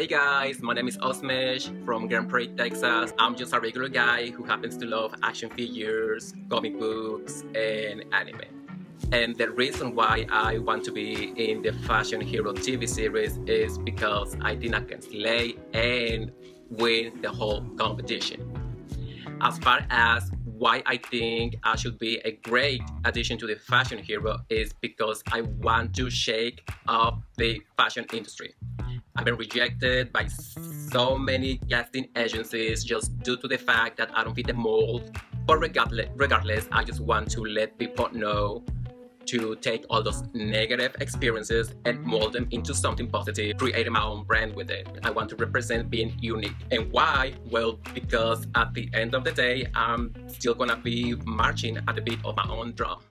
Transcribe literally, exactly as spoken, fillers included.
Hey guys, my name is Ushmesh from Grand Prairie, Texas. I'm just a regular guy who happens to love action figures, comic books, and anime. And the reason why I want to be in the Fashion Hero T V series is because I think I can slay and win the whole competition. As far as why I think I should be a great addition to the Fashion Hero is because I want to shake up the fashion industry. I've been rejected by so many casting agencies just due to the fact that I don't fit the mold. But regardless, regardless, I just want to let people know to take all those negative experiences and mold them into something positive, creating my own brand with it. I want to represent being unique. And why? Well, because at the end of the day, I'm still gonna be marching at the beat of my own drum.